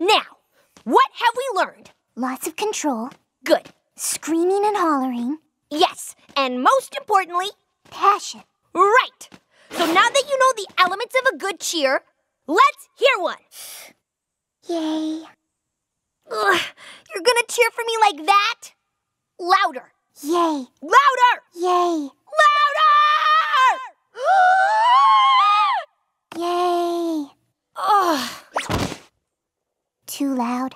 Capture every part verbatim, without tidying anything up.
Now, what have we learned? Lots of control. Good. Screaming and hollering. Yes, and most importantly, passion. Right. So now that you know the elements of a good cheer, let's hear one. Yay. Ugh, you're gonna cheer for me like that? Louder. Yay. Louder. Yay. Louder! Yay. Ugh. Too loud.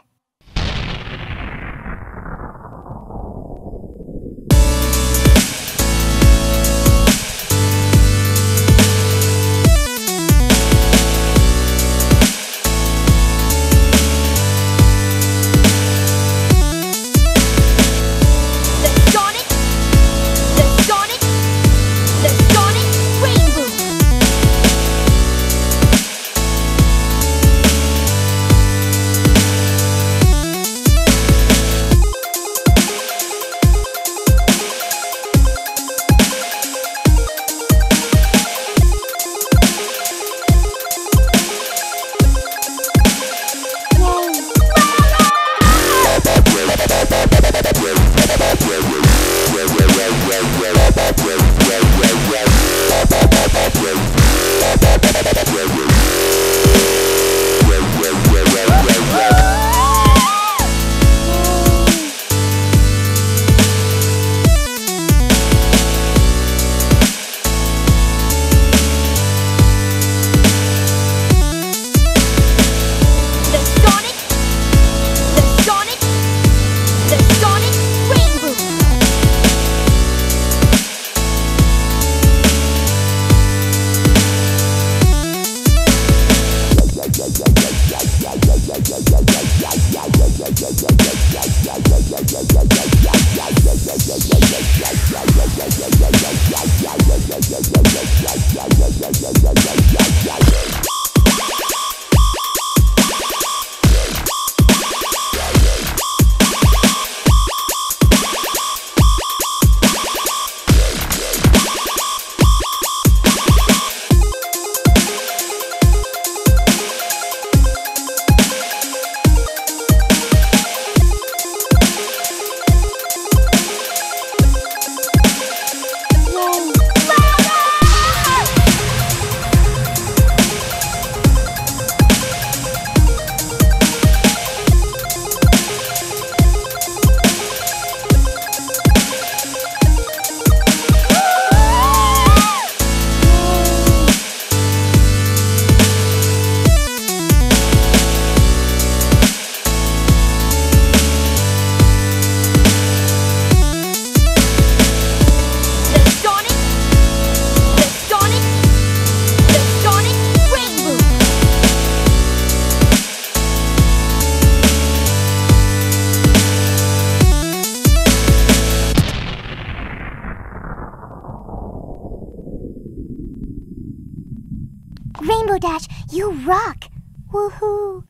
Rainbow Dash, you rock! Woohoo!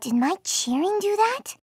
Did my cheering do that?